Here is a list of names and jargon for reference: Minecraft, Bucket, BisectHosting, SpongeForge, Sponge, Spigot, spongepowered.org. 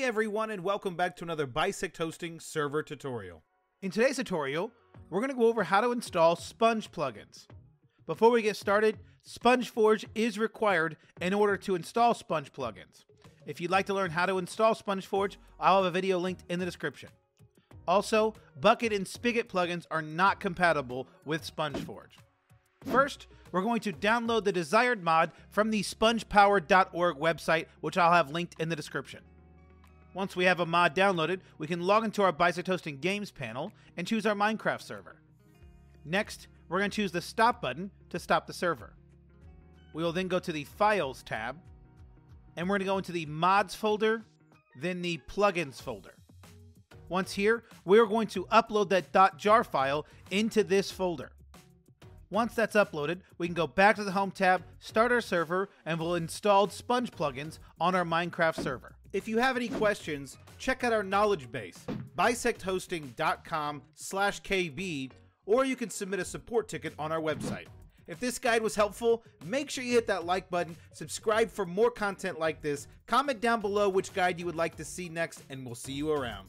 Hey everyone, and welcome back to another Bisect Hosting server tutorial. In today's tutorial, we're going to go over how to install Sponge plugins. Before we get started, SpongeForge is required in order to install Sponge plugins. If you'd like to learn how to install SpongeForge, I'll have a video linked in the description. Also, Bucket and Spigot plugins are not compatible with SpongeForge. First, we're going to download the desired mod from the spongepowered.org website, which I'll have linked in the description. Once we have a mod downloaded, we can log into our Bisect Hosting Games panel and choose our Minecraft server. Next, we're going to choose the Stop button to stop the server. We will then go to the Files tab, and we're going to go into the Mods folder, then the Plugins folder. Once here, we are going to upload that .jar file into this folder. Once that's uploaded, we can go back to the Home tab, start our server, and we'll install Sponge plugins on our Minecraft server. If you have any questions, check out our knowledge base, bisecthosting.com/kb, or you can submit a support ticket on our website. If this guide was helpful, make sure you hit that like button, subscribe for more content like this, comment down below which guide you would like to see next, and we'll see you around.